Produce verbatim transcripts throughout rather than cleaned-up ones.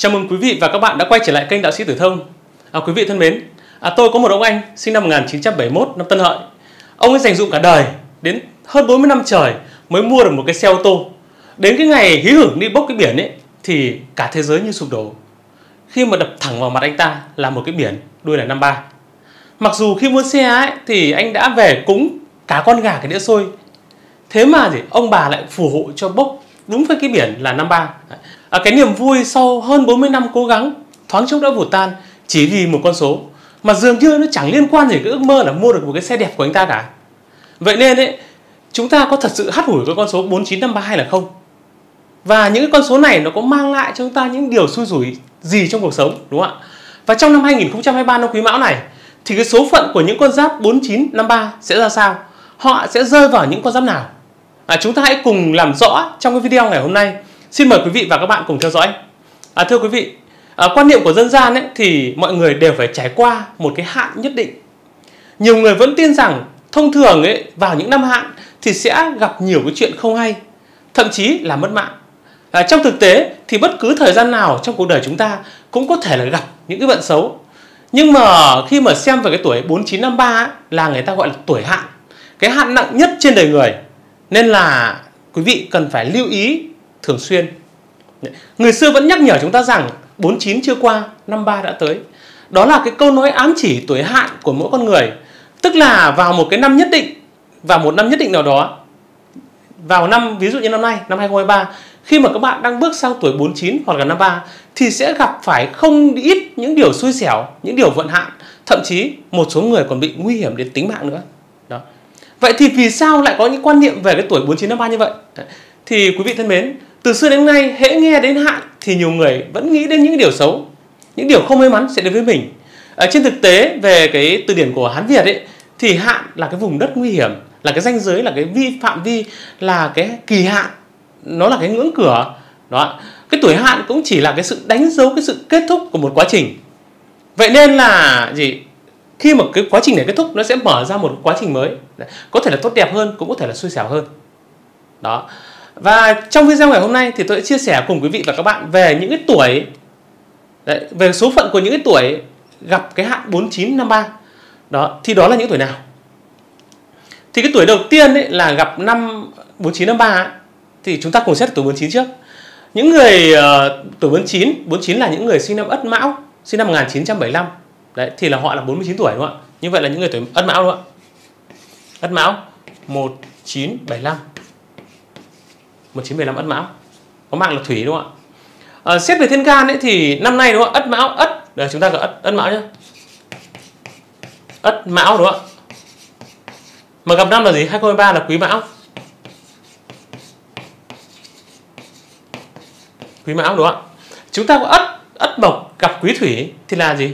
Chào mừng quý vị và các bạn đã quay trở lại kênh Đạo Sĩ Tử Thông. À, quý vị thân mến, à, tôi có một ông anh sinh năm một nghìn chín trăm bảy mươi mốt, năm Tân Hợi. Ông ấy dành dụm cả đời, đến hơn bốn mươi năm trời mới mua được một cái xe ô tô. Đến cái ngày hí hửng đi bốc cái biển ấy, thì cả thế giới như sụp đổ. Khi mà đập thẳng vào mặt anh ta là một cái biển đuôi là năm ba. Mặc dù khi mua xe ấy, thì anh đã về cúng cả con gà cái đĩa xôi. Thế mà gì ông bà lại phù hộ cho bốc đúng với cái biển là năm ba. À, cái niềm vui sau hơn bốn mươi năm cố gắng thoáng chốc đã vụt tan chỉ vì một con số mà dường như nó chẳng liên quan gì cái ước mơ là mua được một cái xe đẹp của anh ta cả. Vậy nên ấy, chúng ta có thật sự hắt hủi cái con số bốn chín năm ba hai là không? Và những cái con số này nó có mang lại cho chúng ta những điều xui rủi gì trong cuộc sống, đúng không ạ? Và trong năm hai nghìn không trăm hai mươi ba, năm Quý Mão này, thì cái số phận của những con giáp bốn chín năm ba sẽ ra sao? Họ sẽ rơi vào những con giáp nào? À, chúng ta hãy cùng làm rõ trong cái video ngày hôm nay. Xin mời quý vị và các bạn cùng theo dõi. À, thưa quý vị, à, quan niệm của dân gian ấy, thì mọi người đều phải trải qua một cái hạn nhất định. Nhiều người vẫn tin rằng thông thường ấy, vào những năm hạn thì sẽ gặp nhiều cái chuyện không hay, thậm chí là mất mạng. À, trong thực tế thì bất cứ thời gian nào trong cuộc đời chúng ta cũng có thể là gặp những cái vận xấu. Nhưng mà khi mà xem về cái tuổi bốn chín năm ba ấy, là người ta gọi là tuổi hạn, cái hạn nặng nhất trên đời người. Nên là quý vị cần phải lưu ý thường xuyên. Người xưa vẫn nhắc nhở chúng ta rằng bốn chín chưa qua, năm ba đã tới. Đó là cái câu nói ám chỉ tuổi hạn của mỗi con người. Tức là vào một cái năm nhất định, vào một năm nhất định nào đó, vào năm, ví dụ như năm nay, năm hai nghìn không trăm hai mươi ba, khi mà các bạn đang bước sang tuổi bốn chín hoặc là năm ba, thì sẽ gặp phải không ít những điều xui xẻo, những điều vận hạn. Thậm chí một số người còn bị nguy hiểm đến tính mạng nữa. Đó. Vậy thì vì sao lại có những quan niệm về cái tuổi bốn chín năm ba như vậy? Thì quý vị thân mến, từ xưa đến nay, hễ nghe đến hạn thì nhiều người vẫn nghĩ đến những điều xấu, những điều không may mắn sẽ đến với mình. À, trên thực tế, về cái từ điển của Hán Việt ấy, thì hạn là cái vùng đất nguy hiểm, là cái ranh giới, là cái vi phạm vi, là cái kỳ hạn, nó là cái ngưỡng cửa. Đó. Cái tuổi hạn cũng chỉ là cái sự đánh dấu cái sự kết thúc của một quá trình. Vậy nên là gì? Khi mà cái quá trình này kết thúc, nó sẽ mở ra một quá trình mới. Có thể là tốt đẹp hơn, cũng có thể là xui xẻo hơn. Đó. Và trong video ngày hôm nay thì tôi sẽ chia sẻ cùng quý vị và các bạn về những cái tuổi đấy, về số phận của những cái tuổi gặp cái hạn bốn chín năm ba. Đó, thì đó là những tuổi nào? Thì cái tuổi đầu tiên ấy là gặp năm bốn chín năm ba ấy, thì chúng ta cùng xét tuổi bốn chín trước. Những người uh, tuổi bốn chín, bốn chín là những người sinh năm Ất Mão, sinh năm một nghìn chín trăm bảy mươi lăm. Đấy, thì là họ là bốn mươi chín tuổi, đúng không ạ? Như vậy là những người tuổi Ất Mão, đúng không ạ? Ất Mão một chín bảy lăm. một chín bảy lăm Ất Mão. Có mạng là Thủy, đúng không ạ? À, xét về thiên can ấy thì năm nay, đúng không ạ? Ất Mão, Ất, để chúng ta gọi Ất, Ất Mão nhé. Ất Mão, đúng không ạ? Mà gặp năm là gì? hai nghìn không trăm hai mươi ba là Quý Mão. Quý Mão, đúng không ạ? Chúng ta có Ất, Ất Mộc gặp Quý Thủy thì là gì?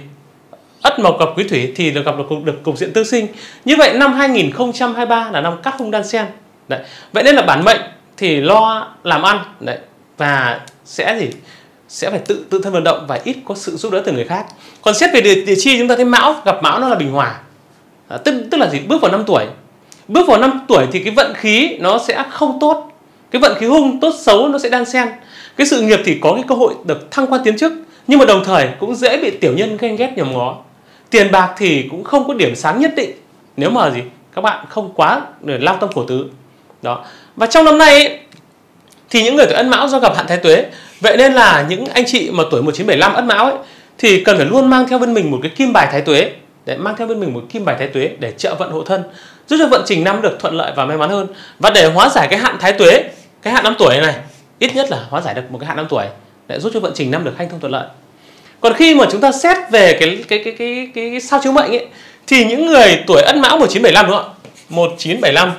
Ất Mộc gặp Quý Thủy thì được gặp được, được cục diện tương sinh. Như vậy năm hai nghìn không trăm hai mươi ba là năm cát hung đan sen. Đấy. Vậy nên là bản mệnh thì lo làm ăn đấy, và sẽ gì sẽ phải tự tự thân vận động và ít có sự giúp đỡ từ người khác. Còn xét về địa, địa chi, chúng ta thấy Mão gặp Mão nó là bình hòa, à, tức tức là gì bước vào năm tuổi, bước vào năm tuổi thì cái vận khí nó sẽ không tốt, cái vận khí hung tốt xấu nó sẽ đan xen. Cái sự nghiệp thì có cái cơ hội được thăng quan tiến chức, nhưng mà đồng thời cũng dễ bị tiểu nhân ganh ghét nhòm ngó. Tiền bạc thì cũng không có điểm sáng nhất định nếu mà gì các bạn không quá để lao tâm khổ tứ. Đó. Và trong năm nay ấy, thì những người tuổi Ất Mão do gặp hạn Thái Tuế, vậy nên là những anh chị mà tuổi một chín bảy lăm Ất Mão ấy, thì cần phải luôn mang theo bên mình một cái kim bài Thái Tuế. Đấy, mang theo bên mình một kim bài Thái Tuế để trợ vận hộ thân, giúp cho vận trình năm được thuận lợi và may mắn hơn. Và để hóa giải cái hạn Thái Tuế, cái hạn năm tuổi này, ít nhất là hóa giải được một cái hạn năm tuổi để giúp cho vận trình năm được hanh thông thuận lợi. Còn khi mà chúng ta xét về cái cái cái cái, cái, cái sao chiếu mệnh ấy, thì những người tuổi Ất Mão một chín bảy lăm, đúng không ạ? một chín bảy lăm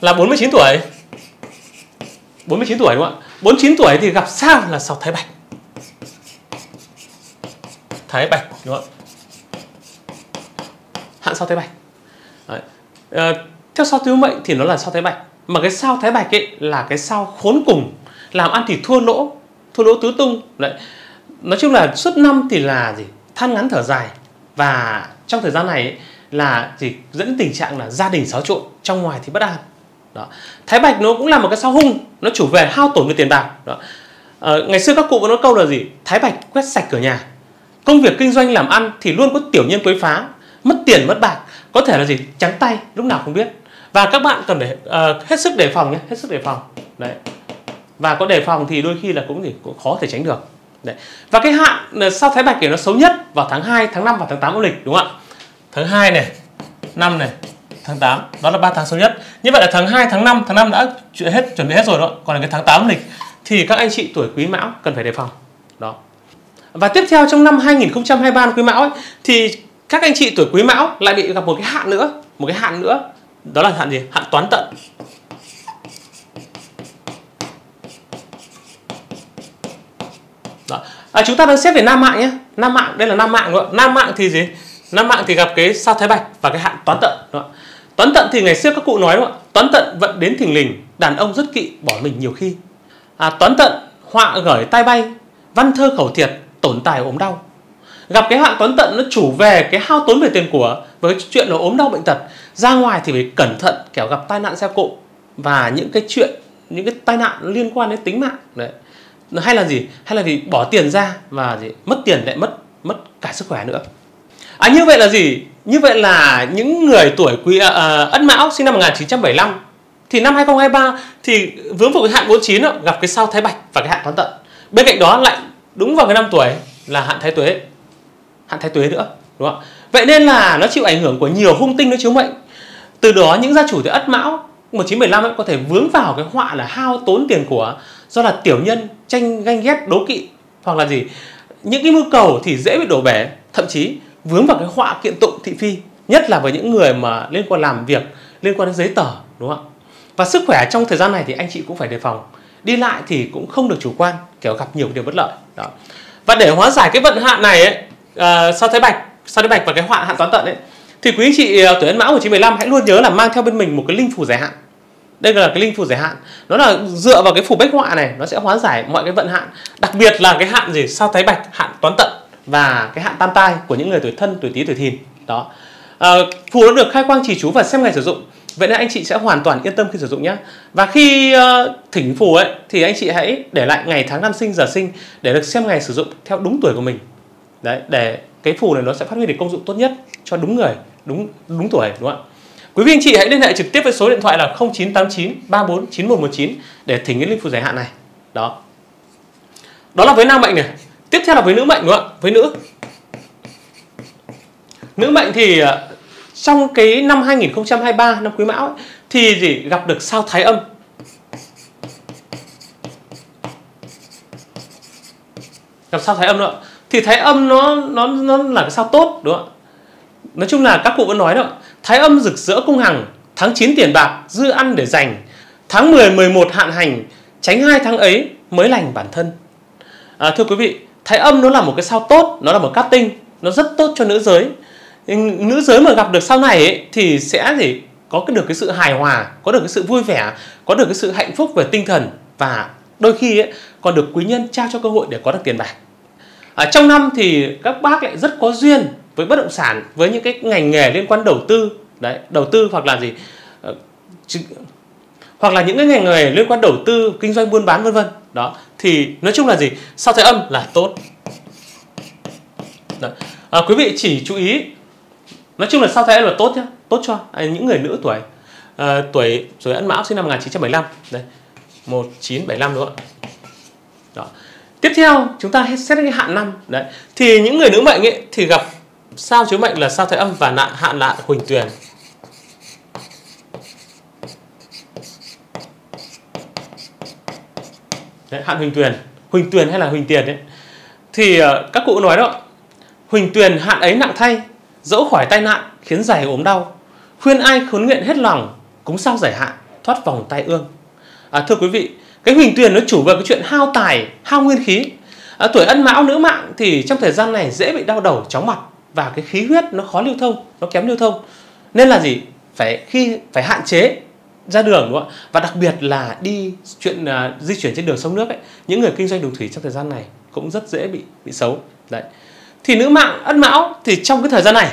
là bốn mươi chín tuổi. bốn mươi chín tuổi, đúng không ạ? bốn mươi chín tuổi thì gặp sao là sao Thái Bạch. Thái Bạch, đúng không ạ? Hạn sao Thái Bạch. Đấy. À, theo sao tứ mệnh thì nó là sao Thái Bạch. Mà cái sao Thái Bạch ấy là cái sao khốn cùng, làm ăn thì thua lỗ, thua lỗ tứ tung. Đấy. Nói chung là suốt năm thì là gì? Than ngắn thở dài. Và trong thời gian này ấy, là gì? Dẫn tình trạng là gia đình xáo trộn, trong ngoài thì bất an. Đó. Thái Bạch nó cũng là một cái sao hung, nó chủ về hao tổn về tiền bạc. Đó. à, ngày xưa các cụ có nói câu là gì? Thái bạch quét sạch cửa nhà. Công việc kinh doanh làm ăn thì luôn có tiểu nhân quấy phá, mất tiền mất bạc, có thể là gì? Trắng tay lúc nào không biết. Và các bạn cần để uh, hết sức đề phòng nhé, hết sức đề phòng. Đấy. Và có đề phòng thì đôi khi là cũng gì cũng khó thể tránh được. Đấy. Và cái hạn sao Thái Bạch kể nó xấu nhất vào tháng hai, tháng năm và tháng tám âm lịch, đúng không ạ? Tháng hai này, năm này, tháng tám, đó là ba tháng xấu nhất. Như vậy là tháng hai, tháng năm, tháng năm đã hết chuẩn bị hết rồi đó. Còn là cái tháng tám âm lịch thì các anh chị tuổi Quý Mão cần phải đề phòng. Đó. Và tiếp theo trong năm hai nghìn không trăm hai mươi ba Quý Mão ấy, thì các anh chị tuổi Quý Mão lại bị gặp một cái hạn nữa, một cái hạn nữa. Đó là hạn gì? Hạn toán tận. À, chúng ta đang xét về nam mạng nhé. Nam mạng, đây là nam mạng đúng không? Nam mạng thì gì? Nam mạng thì gặp cái sao Thái Bạch và cái hạn toán tận đúng không? Toán tận thì ngày xưa các cụ nói đúng không? Toán tận vận đến thình lình, đàn ông rất kỵ bỏ mình nhiều khi. À, toán tận họa gởi tai bay, văn thơ khẩu thiệt, tổn tài ốm đau. Gặp cái hạn toán tận nó chủ về cái hao tốn về tiền của, với cái chuyện là ốm đau bệnh tật. Ra ngoài thì phải cẩn thận kẻo gặp tai nạn xe cộ và những cái chuyện, những cái tai nạn liên quan đến tính mạng. Đấy. Hay là gì? Hay là vì bỏ tiền ra và gì? Mất tiền lại mất mất cả sức khỏe nữa. À, như vậy là gì? Như vậy là những người tuổi Quý uh, Ất Mão sinh năm một nghìn chín trăm bảy mươi lăm thì năm hai nghìn không trăm hai mươi ba thì vướng vào cái hạn bốn mươi chín đó, gặp cái sao Thái Bạch và cái hạn toán tận. Bên cạnh đó lại đúng vào cái năm tuổi là hạn Thái Tuế. Hạn Thái Tuế nữa, đúng không? Vậy nên là nó chịu ảnh hưởng của nhiều hung tinh nó chiếu mệnh. Từ đó những gia chủ tuổi Ất Mão một nghìn chín trăm bảy mươi lăm ấy, có thể vướng vào cái họa là hao tốn tiền của do là tiểu nhân tranh ganh ghét đố kỵ, hoặc là gì những cái mưu cầu thì dễ bị đổ bể, thậm chí vướng vào cái họa kiện tụng thị phi, nhất là với những người mà liên quan làm việc liên quan đến giấy tờ, đúng không ạ? Và sức khỏe trong thời gian này thì anh chị cũng phải đề phòng, đi lại thì cũng không được chủ quan kẻo gặp nhiều điều bất lợi đó. Và để hóa giải cái vận hạn này ấy, à, sao Thái Bạch, sao Thái Bạch và cái họa hạn toán tận ấy, thì quý anh chị tuổi Ất Mão một nghìn chín trăm bảy mươi lăm hãy luôn nhớ là mang theo bên mình một cái linh phù giải hạn. Đây là cái linh phù giải hạn, nó là dựa vào cái phù bách họa này, nó sẽ hóa giải mọi cái vận hạn, đặc biệt là cái hạn gì sao Thái Bạch, hạn toán tận và cái hạn tam tai của những người tuổi Thân, tuổi Tý, tuổi Thìn đó. À, phù nó được khai quang trì chú và xem ngày sử dụng, vậy nên anh chị sẽ hoàn toàn yên tâm khi sử dụng nhé. Và khi uh, thỉnh phù ấy thì anh chị hãy để lại ngày tháng năm sinh, giờ sinh để được xem ngày sử dụng theo đúng tuổi của mình. Đấy, để cái phù này nó sẽ phát huy được công dụng tốt nhất cho đúng người, đúng đúng tuổi, đúng không ạ? Quý vị anh chị hãy liên hệ trực tiếp với số điện thoại là không chín tám chín ba bốn chín một một chín để thỉnh cái linh phù giải hạn này. Đó. Đó là với nam mệnh này. Tiếp theo là với nữ mệnh, đúng không ạ? Với nữ. Nữ mệnh thì trong cái năm hai nghìn không trăm hai mươi ba, năm Quý Mão ấy, thì gì gặp được sao Thái Âm. Gặp sao Thái Âm nữa. Thì Thái Âm nó nó nó là cái sao tốt, đúng không ạ? Nói chung là các cụ vẫn nói đó. Thái âm rực rỡ cung hằng, tháng chín tiền bạc dư ăn để dành, tháng mười, mười một hạn hành, tránh hai tháng ấy mới lành bản thân. À, thưa quý vị, Thái âm nó là một cái sao tốt, nó là một cát tinh, nó rất tốt cho nữ giới. Nữ giới mà gặp được sao này ấy, thì sẽ gì có được cái sự hài hòa, có được cái sự vui vẻ, có được cái sự hạnh phúc về tinh thần, và đôi khi ấy, còn được quý nhân trao cho cơ hội để có được tiền bạc. À, trong năm thì các bác lại rất có duyên với bất động sản, với những cái ngành nghề liên quan đầu tư, đấy, đầu tư hoặc là gì, hoặc là những cái ngành nghề liên quan đầu tư, kinh doanh buôn bán vân vân. Đó, thì nói chung là gì, sao Thái Âm là tốt. Đấy. À, quý vị chỉ chú ý, nói chung là sao Thái Âm là tốt nhá, tốt cho à, những người nữ tuổi à, tuổi tuổi Ất Mão sinh năm một nghìn chín trăm bảy mươi lăm, đấy, một nghìn chín trăm bảy mươi lăm đúng không ạ? Đó. Tiếp theo chúng ta xét cái hạn năm, đấy, thì những người nữ mệnh ấy thì gặp sao chiếu mệnh là sao Thái Âm và nạn hạn nạn Huỳnh Tuyền. Đấy, hạn Huỳnh Tuyền, Huỳnh Tuyền hay là Huỳnh Tiền ấy. Thì uh, các cụ nói đó, Huỳnh Tuyền hạn ấy nặng thay, dẫu khỏi tai nạn khiến giày ốm đau, khuyên ai khốn nguyện hết lòng, cúng sao giải hạn thoát vòng tai ương. À, thưa quý vị, cái Huỳnh Tuyền nó chủ về cái chuyện hao tài, hao nguyên khí. À, tuổi Ất Mão nữ mạng thì trong thời gian này dễ bị đau đầu, chóng mặt, và cái khí huyết nó khó lưu thông, nó kém lưu thông, nên là gì phải khi phải hạn chế ra đường, đúng không ạ? Và đặc biệt là đi chuyện uh, di chuyển trên đường sông nước ấy, những người kinh doanh đường thủy trong thời gian này cũng rất dễ bị bị xấu. Đấy, thì nữ mạng Ất Mão thì trong cái thời gian này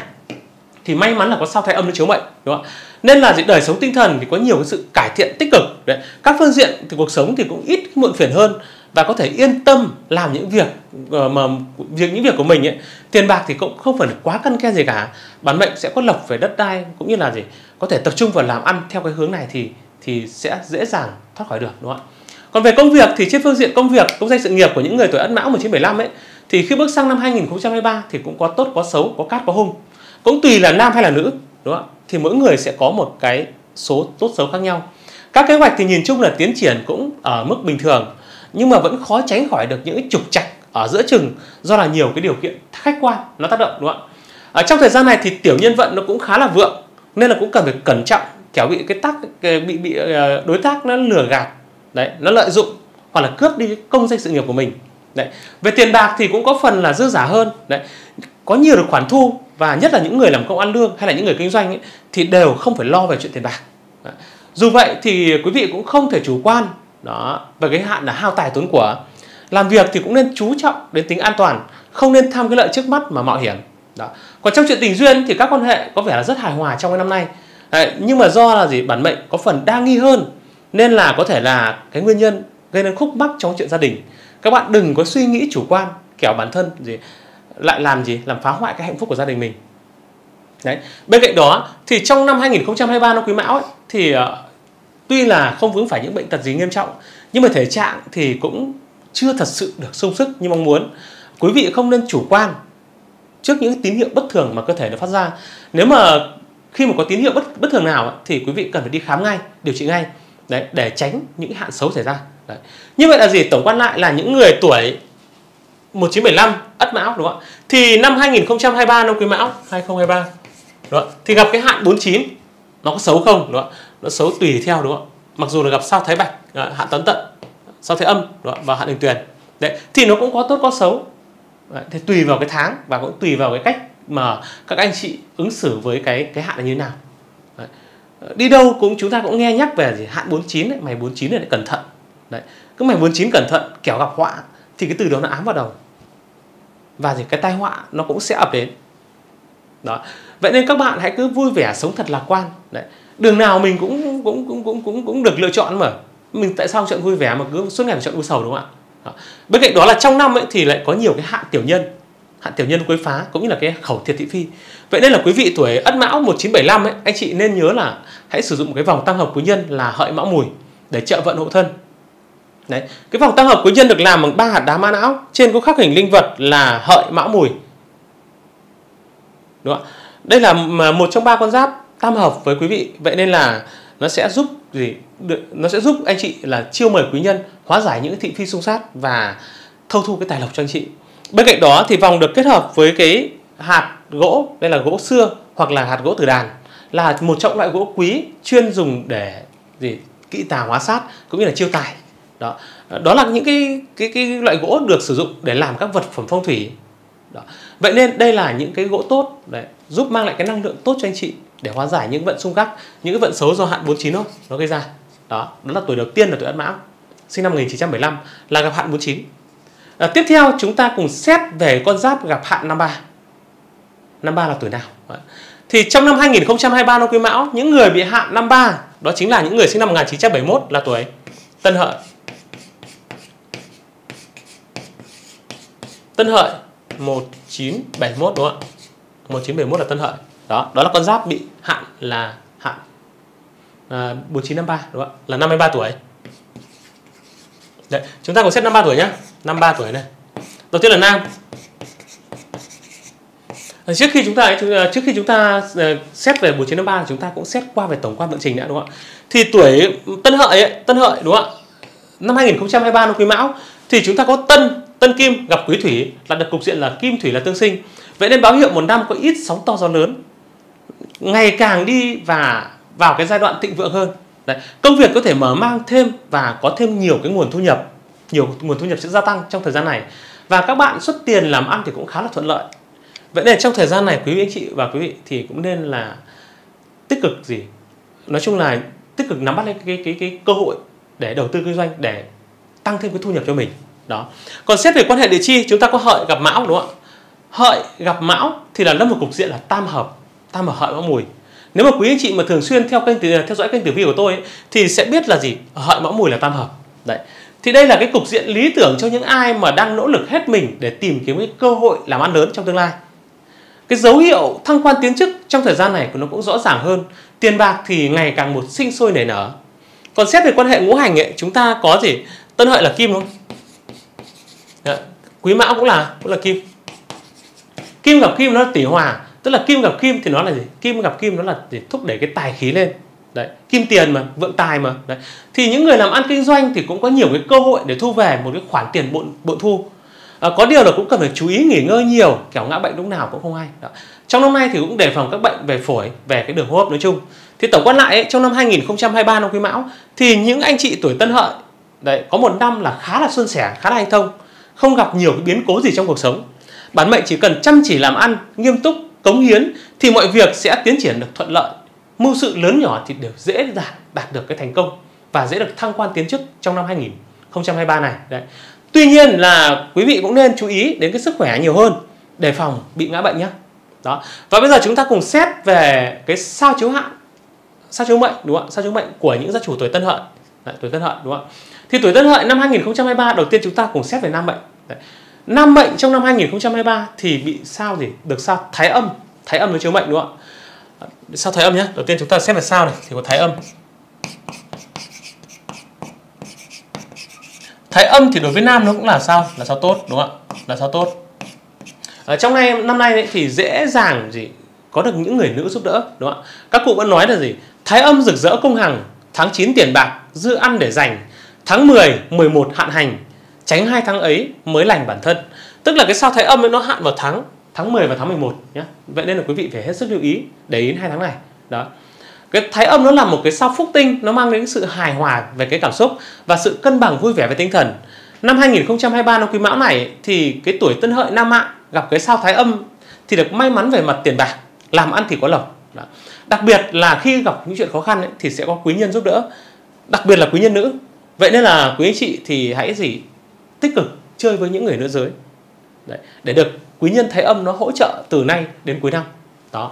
thì may mắn là có sao Thái Âm nó chiếu mệnh, đúng không ạ? Nên là gì đời sống tinh thần thì có nhiều cái sự cải thiện tích cực. Đấy, các phương diện thì cuộc sống thì cũng ít muộn phiền hơn, và có thể yên tâm làm những việc mà việc những việc của mình ấy. Tiền bạc thì cũng không phải quá căn ke gì cả, bản mệnh sẽ có lộc về đất đai cũng như là gì có thể tập trung vào làm ăn theo cái hướng này thì thì sẽ dễ dàng thoát khỏi được, đúng không ạ? Còn về công việc thì trên phương diện công việc, công danh sự nghiệp của những người tuổi Ất Mão một chín bảy lăm ấy thì khi bước sang năm hai nghìn không trăm hai mươi ba thì cũng có tốt có xấu, có cát có hung, cũng tùy là nam hay là nữ, đúng không ạ? Thì mỗi người sẽ có một cái số tốt xấu khác nhau. Các kế hoạch thì nhìn chung là tiến triển cũng ở mức bình thường, nhưng mà vẫn khó tránh khỏi được những trục trặc ở giữa chừng do là nhiều cái điều kiện khách quan nó tác động, đúng không ạ? Ở trong thời gian này thì tiểu nhân vận nó cũng khá là vượng nên là cũng cần phải cẩn trọng, kẻo bị cái tác bị bị đối tác nó lừa gạt đấy, nó lợi dụng hoặc là cướp đi công danh sự nghiệp của mình đấy. Về tiền bạc thì cũng có phần là dư giả hơn đấy, có nhiều được khoản thu, và nhất là những người làm công ăn lương hay là những người kinh doanh ấy, thì đều không phải lo về chuyện tiền bạc đấy. Dù vậy thì quý vị cũng không thể chủ quan đó về cái hạn là hao tài tốn của. Làm việc thì cũng nên chú trọng đến tính an toàn, không nên tham cái lợi trước mắt mà mạo hiểm đó. Còn trong chuyện tình duyên thì các quan hệ có vẻ là rất hài hòa trong cái năm nay đấy, nhưng mà do là gì bản mệnh có phần đa nghi hơn nên là có thể là cái nguyên nhân gây nên khúc mắc trong chuyện gia đình. Các bạn đừng có suy nghĩ chủ quan, kẻo bản thân gì lại làm gì làm phá hoại cái hạnh phúc của gia đình mình đấy. Bên cạnh đó thì trong năm hai nghìn không trăm hai mươi ba năm Quý Mão ấy, thì uh, tuy là không vướng phải những bệnh tật gì nghiêm trọng nhưng mà thể trạng thì cũng chưa thật sự được sung sức như mong muốn. Quý vị không nên chủ quan trước những tín hiệu bất thường mà cơ thể nó phát ra. Nếu mà khi mà có tín hiệu bất bất thường nào thì quý vị cần phải đi khám ngay, điều trị ngay đấy, để tránh những hạn xấu xảy ra đấy. Như vậy là gì tổng quan lại là những người tuổi một chín bảy lăm Ất Mão, đúng không ạ? Thì năm hai nghìn không trăm hai mươi ba năm Quý Mão hai nghìn không trăm hai mươi ba đúng không? Thì gặp cái hạn bốn chín, nó có xấu không, đúng không? Nó xấu tùy theo, đúng không? Mặc dù là gặp sao Thái Bạch, hạn Tấn Tận, sao Thái Âm, đúng không? Và hạn Đình Tuyền đấy, thì nó cũng có tốt có xấu đấy, thì tùy vào cái tháng và cũng tùy vào cái cách mà các anh chị ứng xử với cái cái hạn là như thế nào đấy. Đi đâu cũng chúng ta cũng nghe nhắc về gì hạn bốn chín đấy, mày bốn chín này cẩn thận đấy, cứ mày bốn chín cẩn thận kẻo gặp họa, thì cái từ đó nó ám vào đầu và thì cái tai họa nó cũng sẽ ập đến đó. Vậy nên các bạn hãy cứ vui vẻ, sống thật lạc quan đấy. Đường nào mình cũng cũng cũng cũng cũng cũng được lựa chọn mà, mình tại sao chọn vui vẻ mà cứ suốt ngày chọn u sầu, đúng không ạ? Đó. Bên cạnh đó là trong năm ấy thì lại có nhiều cái hạn tiểu nhân, hạn tiểu nhân quấy phá cũng như là cái khẩu thiệt thị phi. Vậy nên là quý vị tuổi Ất Mão một chín bảy lăm ấy, anh chị nên nhớ là hãy sử dụng cái vòng tăng hợp quý nhân là Hợi Mão Mùi để trợ vận hộ thân. Đấy, cái vòng tăng hợp quý nhân được làm bằng ba hạt đá mã não, trên có khắc hình linh vật là Hợi Mão Mùi. Đúng không? Đây là một trong ba con giáp tam hợp với quý vị, vậy nên là nó sẽ giúp gì? Nó sẽ giúp anh chị là chiêu mời quý nhân, hóa giải những thị phi xung sát và thâu thu cái tài lộc cho anh chị. Bên cạnh đó thì vòng được kết hợp với cái hạt gỗ, đây là gỗ xưa hoặc là hạt gỗ tử đàn, là một trong loại gỗ quý chuyên dùng để gì kỵ tà hóa sát cũng như là chiêu tài. Đó, đó là những cái cái cái loại gỗ được sử dụng để làm các vật phẩm phong thủy. Đó. Vậy nên đây là những cái gỗ tốt để giúp mang lại cái năng lượng tốt cho anh chị để hóa giải những vận xung khắc, những cái vận xấu do hạn bốn chín không nó gây ra. Đó, đó là tuổi đầu tiên là tuổi Ất Mão, sinh năm một nghìn chín trăm bảy mươi lăm là gặp hạn bốn chín. À, tiếp theo chúng ta cùng xét về con giáp gặp hạn năm ba. năm ba là tuổi nào? Đó. Thì trong năm hai nghìn không trăm hai mươi ba năm Quý Mão, những người bị hạn năm ba đó chính là những người sinh năm một nghìn chín trăm bảy mươi mốt là tuổi Tân Hợi. Tân Hợi một chín bảy mốt, đúng không ạ? một chín bảy mốt là Tân Hợi. Đó, đó là con giáp bị hạn là hạn à, bốn chín năm ba, đúng không ạ? Là năm mươi ba tuổi. Đấy, chúng ta cùng xét năm mươi ba tuổi nhá. năm mươi ba tuổi này. Đầu tiên là nam. Trước khi chúng ta trước khi chúng ta xét về bốn chín năm ba chúng ta cũng xét qua về tổng quan vận trình đã, đúng không ạ? Thì tuổi Tân Hợi ấy, Tân Hợi đúng không ạ? Năm hai nghìn không trăm hai mươi ba năm Quý Mão thì chúng ta có Tân, Tân Kim gặp Quý Thủy là được cục diện là Kim Thủy là tương sinh. Vậy nên báo hiệu một năm có ít sóng to gió lớn, ngày càng đi và vào cái giai đoạn thịnh vượng hơn. Đấy. Công việc có thể mở mang thêm và có thêm nhiều cái nguồn thu nhập, nhiều nguồn thu nhập sẽ gia tăng trong thời gian này, và các bạn xuất tiền làm ăn thì cũng khá là thuận lợi. Vậy nên trong thời gian này quý vị anh chị và quý vị thì cũng nên là tích cực gì, nói chung là tích cực nắm bắt lên cái cái cái cơ hội để đầu tư kinh doanh để tăng thêm cái thu nhập cho mình. Đó. Còn xét về quan hệ địa chi, chúng ta có Hợi gặp Mão, đúng không ạ? Hợi gặp Mão thì là lâm một cục diện là tam hợp, tam hợp Hợi Mão Mùi. Nếu mà quý anh chị mà thường xuyên theo kênh theo dõi kênh tử vi của tôi ấy, thì sẽ biết là gì Hợi Mão Mùi là tam hợp. Đấy. Thì đây là cái cục diện lý tưởng cho những ai mà đang nỗ lực hết mình để tìm kiếm cái cơ hội làm ăn lớn trong tương lai. Cái dấu hiệu thăng quan tiến chức trong thời gian này của nó cũng rõ ràng hơn. Tiền bạc thì ngày càng một sinh sôi nảy nở. Còn xét về quan hệ ngũ hành ấy, chúng ta có gì? Tân Hợi là kim, đúng không? Đấy, Quý Mão cũng là cũng là kim. Kim gặp kim nó là tỷ hòa, tức là kim gặp kim thì nó là gì? Kim gặp kim nó là gì? Thúc đẩy cái tài khí lên. Đấy, kim tiền mà, vượng tài mà. Đấy. Thì những người làm ăn kinh doanh thì cũng có nhiều cái cơ hội để thu về một cái khoản tiền bội bội thu. À, có điều là cũng cần phải chú ý nghỉ ngơi nhiều, kẻo ngã bệnh lúc nào cũng không hay. Đó. Trong năm nay thì cũng đề phòng các bệnh về phổi, về cái đường hô hấp nói chung. Thì tổng quan lại ấy, trong năm hai nghìn không trăm hai mươi ba năm Quý Mão thì những anh chị tuổi Tân Hợi đấy có một năm là khá là suôn sẻ, khá là hanh thông, không gặp nhiều cái biến cố gì trong cuộc sống. Bản mệnh chỉ cần chăm chỉ làm ăn, nghiêm túc, cống hiến thì mọi việc sẽ tiến triển được thuận lợi. Mưu sự lớn nhỏ thì đều dễ dàng đạt được cái thành công và dễ được thăng quan tiến chức trong năm hai nghìn không trăm hai mươi ba này. Đấy. Tuy nhiên là quý vị cũng nên chú ý đến cái sức khỏe nhiều hơn, đề phòng bị ngã bệnh nhé. Đó. Và bây giờ chúng ta cùng xét về cái sao chiếu hạn, sao chiếu mệnh, đúng không? Sao chiếu mệnh của những gia chủ tuổi Tân Hợi. Đấy, tuổi Tân Hợi, đúng không? Thì tuổi Tân Hợi năm hai nghìn không trăm hai mươi ba đầu tiên chúng ta cùng xét về nam mệnh. Đấy. Nam mệnh trong năm hai nghìn không trăm hai mươi ba thì bị sao gì? Được sao Thái Âm, Thái Âm nó chiếu mệnh, đúng không ạ? Sao Thái Âm nhé. Đầu tiên chúng ta xét về sao này thì có Thái Âm. Thái Âm thì đối với nam nó cũng là sao? Là sao tốt, đúng không ạ? Là sao tốt. Ở trong này năm nay ấy, thì dễ dàng gì có được những người nữ giúp đỡ, đúng không ạ? Các cụ vẫn nói là gì? Thái Âm rực rỡ công hằng, tháng chín tiền bạc dư ăn để dành, tháng mười, mười một hạn hành, tránh hai tháng ấy mới lành bản thân. Tức là cái sao Thái Âm ấy nó hạn vào tháng tháng mười và tháng mười một nhé. Vậy nên là quý vị phải hết sức lưu ý để ý đến hai tháng này. Đó. Cái Thái Âm nó là một cái sao phúc tinh, nó mang đến sự hài hòa về cái cảm xúc và sự cân bằng vui vẻ về tinh thần. Năm hai nghìn không trăm hai mươi ba năm Quý Mão này thì cái tuổi Tân Hợi nam mạng gặp cái sao Thái Âm thì được may mắn về mặt tiền bạc, làm ăn thì có lộc. Đặc biệt là khi gặp những chuyện khó khăn ấy, thì sẽ có quý nhân giúp đỡ, đặc biệt là quý nhân nữ. Vậy nên là quý anh chị thì hãy gì tích cực chơi với những người nữ giới. Đấy, để được quý nhân Thái Âm nó hỗ trợ từ nay đến cuối năm. Đó.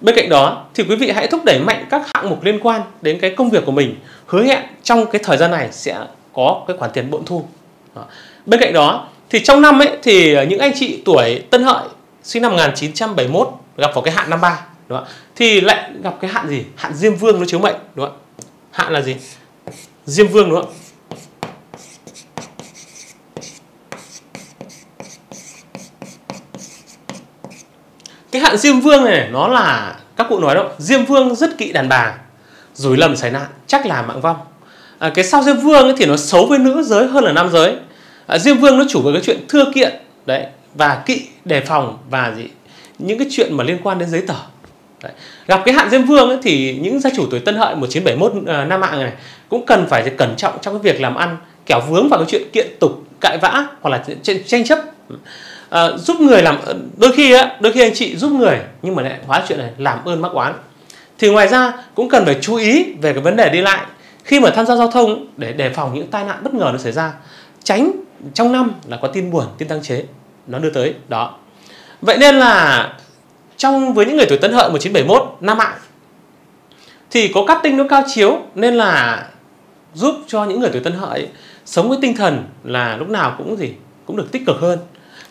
Bên cạnh đó thì quý vị hãy thúc đẩy mạnh các hạng mục liên quan đến cái công việc của mình, hứa hẹn trong cái thời gian này sẽ có cái khoản tiền bội thu. Đó. Bên cạnh đó thì trong năm ấy thì những anh chị tuổi Tân Hợi sinh năm một nghìn chín trăm bảy mươi mốt gặp vào cái hạn năm ba, đúng không? Thì lại gặp cái hạn gì? Hạn Diêm Vương nó chiếu mệnh, đúng không? Hạn là gì? Diêm Vương, đúng không? Cái hạn Diêm Vương này nó là các cụ nói đó, Diêm Vương rất kỵ đàn bà, rủi lầm xảy nạn chắc là mạng vong. À, cái sao Diêm Vương ấy thì nó xấu với nữ giới hơn là nam giới. À, Diêm Vương nó chủ về cái chuyện thưa kiện đấy và kỵ đề phòng và gì những cái chuyện mà liên quan đến giấy tờ. Đấy. Gặp cái hạn Diêm Vương ấy thì những gia chủ tuổi Tân Hợi một nghìn chín trăm bảy mươi mốt uh, nam mạng này cũng cần phải cẩn trọng trong cái việc làm ăn, kẻo vướng vào cái chuyện kiện tục, cãi vã hoặc là chuyện tranh chấp. À, giúp người làm đôi khi á, đôi khi anh chị giúp người nhưng mà lại hóa chuyện này làm ơn mắc oán. Thì ngoài ra cũng cần phải chú ý về cái vấn đề đi lại khi mà tham gia giao thông để đề phòng những tai nạn bất ngờ nó xảy ra, tránh trong năm là có tin buồn, tin tăng chế nó đưa tới. Đó. Vậy nên là trong với những người tuổi Tân Hợi một nghìn chín trăm bảy mươi mốt nam mạng thì có cát tinh nó cao chiếu nên là giúp cho những người tuổi Tân Hợi sống với tinh thần là lúc nào cũng gì cũng được tích cực hơn.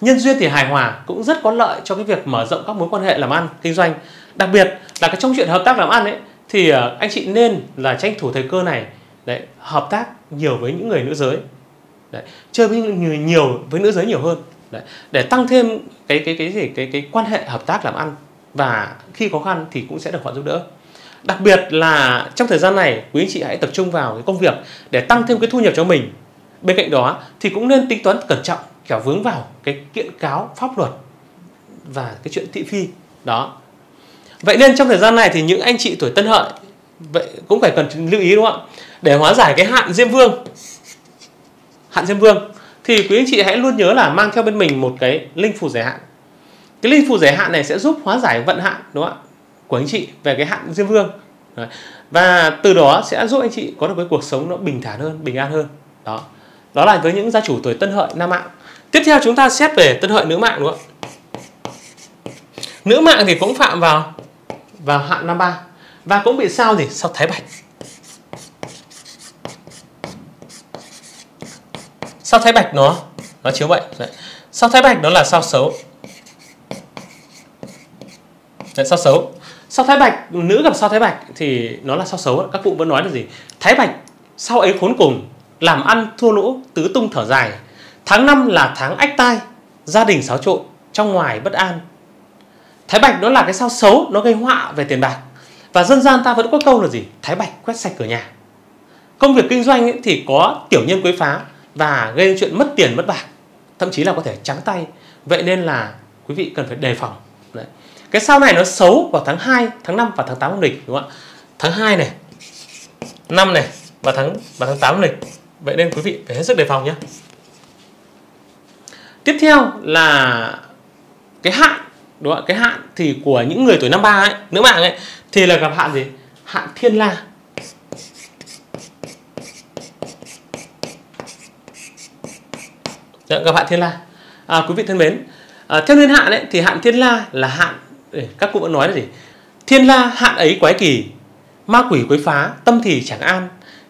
Nhân duyên thì hài hòa, cũng rất có lợi cho cái việc mở rộng các mối quan hệ làm ăn, kinh doanh. Đặc biệt là cái trong chuyện hợp tác làm ăn ấy, thì anh chị nên là tranh thủ thời cơ này đấy, hợp tác nhiều với những người nữ giới. Đấy, chơi với người nhiều với nữ giới nhiều hơn. Đấy, để tăng thêm cái cái cái gì cái, cái cái quan hệ hợp tác làm ăn và khi khó khăn thì cũng sẽ được họ giúp đỡ. Đặc biệt là trong thời gian này quý anh chị hãy tập trung vào cái công việc để tăng thêm cái thu nhập cho mình. Bên cạnh đó thì cũng nên tính toán cẩn trọng, kẻo vướng vào cái kiện cáo pháp luật và cái chuyện thị phi. Đó. Vậy nên trong thời gian này thì những anh chị tuổi Tân Hợi vậy cũng phải cần lưu ý, đúng không ạ? Để hóa giải cái hạn Diêm Vương, hạn Diêm Vương thì quý anh chị hãy luôn nhớ là mang theo bên mình một cái linh phù giải hạn. Cái linh phù giải hạn này sẽ giúp hóa giải vận hạn, đúng không ạ, của anh chị về cái hạn Diêm Vương. Đấy. Và từ đó sẽ giúp anh chị có được cái cuộc sống nó bình thản hơn, bình an hơn. Đó. Đó là với những gia chủ tuổi Tân Hợi nam mạng. Tiếp theo chúng ta xét về Tân Hợi nữ mạng, đúng không? Nữ mạng thì cũng phạm vào vào hạn năm ba và cũng bị sao gì? Sao Thái Bạch. Sao thái bạch nó nó chiếu vậy. Đấy. Sao thái bạch nó là sao xấu. Đấy, sao xấu. Sao thái bạch nữ gặp sao thái bạch thì nó là sao xấu. Các cụ vẫn nói là gì? Thái bạch sao ấy khốn cùng, làm ăn thua lỗ tứ tung thở dài. Tháng năm là tháng ách tai, gia đình xáo trộn, trong ngoài bất an. Thái bạch nó là cái sao xấu, nó gây họa về tiền bạc. Và dân gian ta vẫn có câu là gì? Thái bạch quét sạch cửa nhà. Công việc kinh doanh ấy thì có tiểu nhân quấy phá và gây chuyện mất tiền mất bạc, thậm chí là có thể trắng tay. Vậy nên là quý vị cần phải đề phòng. Đấy. Cái sao này nó xấu vào tháng hai, tháng năm và tháng tám âm lịch, đúng không ạ? Tháng hai này, năm này và tháng và tháng tám âm lịch. Vậy nên quý vị phải hết sức đề phòng nhé. Tiếp theo là cái hạn, đúng không ạ? Cái hạn thì của những người tuổi năm ba ấy, nữ mạng ấy thì là gặp hạn gì? Hạn thiên la. Đấy, gặp hạn thiên la. À, quý vị thân mến, à, theo niên hạn ấy, thì hạn thiên la là hạn, các cụ vẫn nói là gì? Thiên la hạn ấy quái kỳ, ma quỷ quấy phá, tâm thì chẳng an.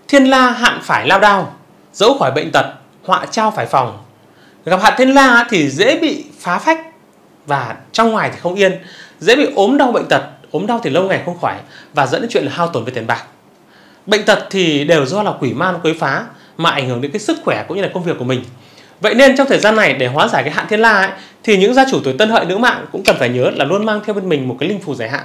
Thiên la hạn phải lao đao, dẫu khỏi bệnh tật, họa trao phải phòng. Gặp hạn thiên la thì dễ bị phá phách và trong ngoài thì không yên, dễ bị ốm đau bệnh tật, ốm đau thì lâu ngày không khỏi và dẫn đến chuyện là hao tổn về tiền bạc. Bệnh tật thì đều do là quỷ ma quấy phá mà ảnh hưởng đến cái sức khỏe cũng như là công việc của mình. Vậy nên trong thời gian này để hóa giải cái hạn thiên la ấy, thì những gia chủ tuổi Tân Hợi nữ mạng cũng cần phải nhớ là luôn mang theo bên mình một cái linh phù giải hạn.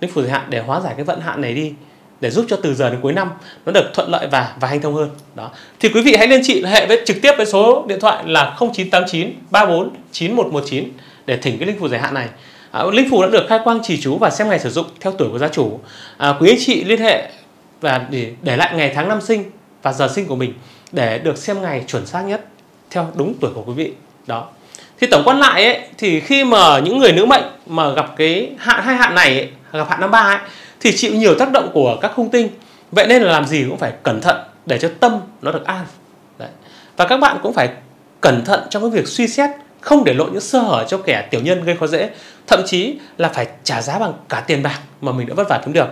Linh phù giải hạn để hóa giải cái vận hạn này đi, để giúp cho từ giờ đến cuối năm nó được thuận lợi và và hanh thông hơn. Đó. Thì quý vị hãy liên hệ hệ với trực tiếp với số điện thoại là không chín tám chín ba bốn chín một một chín để thỉnh cái linh phù giải hạn này. À, linh phù đã được khai quang trì chú và xem ngày sử dụng theo tuổi của gia chủ. À, quý anh chị liên hệ và để để lại ngày tháng năm sinh và giờ sinh của mình để được xem ngày chuẩn xác nhất theo đúng tuổi của quý vị. Đó. Thì tổng quan lại ấy, thì khi mà những người nữ mệnh mà gặp cái hạn hai hạn này ấy, gặp hạn năm ba ấy, thì chịu nhiều tác động của các hung tinh. Vậy nên là làm gì cũng phải cẩn thận để cho tâm nó được an. Đấy. Và các bạn cũng phải cẩn thận trong cái việc suy xét, không để lộ những sơ hở cho kẻ tiểu nhân gây khó dễ, thậm chí là phải trả giá bằng cả tiền bạc mà mình đã vất vả kiếm được.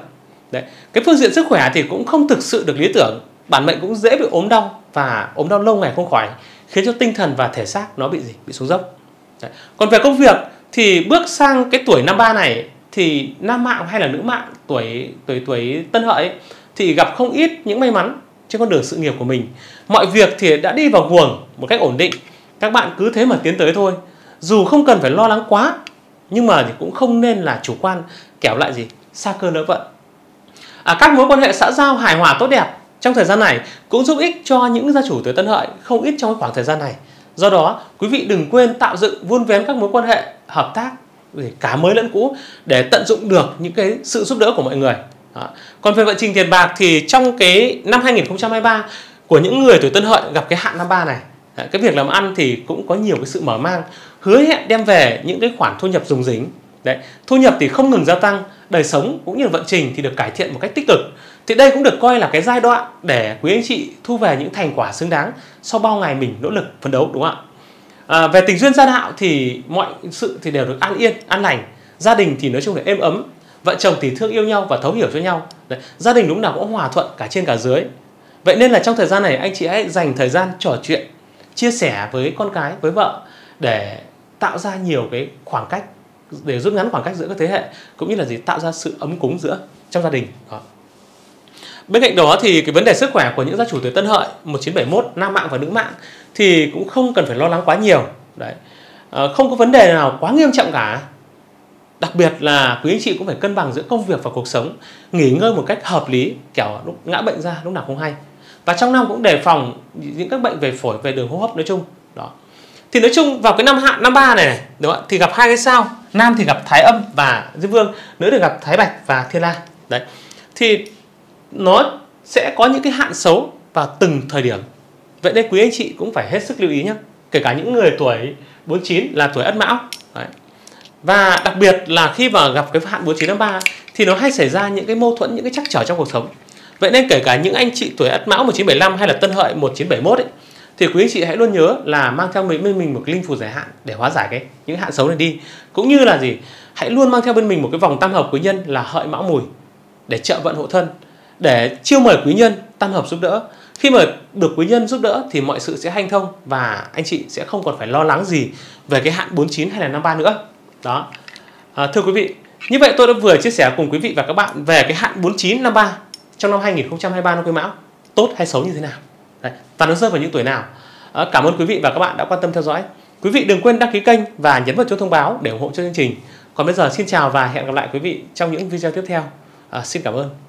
Đấy. Cái phương diện sức khỏe thì cũng không thực sự được lý tưởng, bản mệnh cũng dễ bị ốm đau và ốm đau lâu ngày không khỏi, khiến cho tinh thần và thể xác nó bị gì? Bị xuống dốc. Đấy. Còn về công việc thì bước sang cái tuổi năm ba này thì nam mạng hay là nữ mạng tuổi tuổi tuổi Tân Hợi ấy, thì gặp không ít những may mắn trên con đường sự nghiệp của mình. Mọi việc thì đã đi vào guồng một cách ổn định. Các bạn cứ thế mà tiến tới thôi. Dù không cần phải lo lắng quá, nhưng mà thì cũng không nên là chủ quan, kẻo lại gì? Sa cơ lỡ vận. À, các mối quan hệ xã giao hài hòa tốt đẹp trong thời gian này cũng giúp ích cho những gia chủ tuổi Tân Hợi không ít trong khoảng thời gian này. Do đó, quý vị đừng quên tạo dựng vun vén các mối quan hệ hợp tác cả mới lẫn cũ để tận dụng được những cái sự giúp đỡ của mọi người. Đó. Còn về vận trình tiền bạc thì trong cái năm hai nghìn không trăm hai mươi ba của những người tuổi Tân Hợi gặp cái hạn năm ba này, cái việc làm ăn thì cũng có nhiều cái sự mở mang, hứa hẹn đem về những cái khoản thu nhập rủng rỉnh. Đấy, thu nhập thì không ngừng gia tăng, đời sống cũng như vận trình thì được cải thiện một cách tích cực. Thì đây cũng được coi là cái giai đoạn để quý anh chị thu về những thành quả xứng đáng sau bao ngày mình nỗ lực phấn đấu, đúng không ạ? À, về tình duyên gia đạo thì mọi sự thì đều được an yên, an lành. Gia đình thì nói chung là êm ấm, vợ chồng thì thương yêu nhau và thấu hiểu cho nhau. Đấy, gia đình lúc nào cũng hòa thuận cả trên cả dưới. Vậy nên là trong thời gian này anh chị hãy dành thời gian trò chuyện, chia sẻ với con cái, với vợ để tạo ra nhiều cái khoảng cách, để rút ngắn khoảng cách giữa các thế hệ, cũng như là gì? Tạo ra sự ấm cúng giữa trong gia đình. Đó. Bên cạnh đó thì cái vấn đề sức khỏe của những gia chủ tuổi Tân Hợi một chín bảy mốt nam mạng và nữ mạng thì cũng không cần phải lo lắng quá nhiều. Đấy. À, không có vấn đề nào quá nghiêm trọng cả. Đặc biệt là quý anh chị cũng phải cân bằng giữa công việc và cuộc sống, nghỉ ngơi một cách hợp lý, kẻo lúc ngã bệnh ra lúc nào không hay. Và trong năm cũng đề phòng những các bệnh về phổi, về đường hô hấp nói chung. Đó. Thì nói chung vào cái năm hạn năm ba này, này đúng không? Thì gặp hai cái sao, nam thì gặp Thái Âm và Diêm Vương, nữ thì gặp Thái Bạch và Thiên La. Đấy. Thì nó sẽ có những cái hạn xấu vào từng thời điểm. Vậy nên quý anh chị cũng phải hết sức lưu ý nhé. Kể cả những người tuổi bốn chín là tuổi Ất Mão. Đấy. Và đặc biệt là khi mà gặp cái hạn bốn chín năm ba thì nó hay xảy ra những cái mâu thuẫn, những cái trắc trở trong cuộc sống. Vậy nên kể cả những anh chị tuổi Ất Mão một chín bảy lăm hay là Tân Hợi một chín bảy mốt ấy, thì quý anh chị hãy luôn nhớ là mang theo bên mình một linh phù giải hạn để hóa giải cái những hạn xấu này đi. Cũng như là gì? Hãy luôn mang theo bên mình một cái vòng tam hợp quý nhân là Hợi Mão Mùi để trợ vận hộ thân, để chiêu mời quý nhân tam hợp giúp đỡ. Khi mà được quý nhân giúp đỡ thì mọi sự sẽ hanh thông và anh chị sẽ không còn phải lo lắng gì về cái hạn bốn chín hay là năm ba nữa. Đó. À, thưa quý vị, như vậy tôi đã vừa chia sẻ cùng quý vị và các bạn về cái hạn bốn chín năm ba trong năm hai nghìn không trăm hai mươi ba năm Quý Mão tốt hay xấu như thế nào. Đấy, và nó rơi vào những tuổi nào. À, cảm ơn quý vị và các bạn đã quan tâm theo dõi. Quý vị đừng quên đăng ký kênh và nhấn vào chuông thông báo để ủng hộ cho chương trình. Còn bây giờ xin chào và hẹn gặp lại quý vị trong những video tiếp theo. À, xin cảm ơn.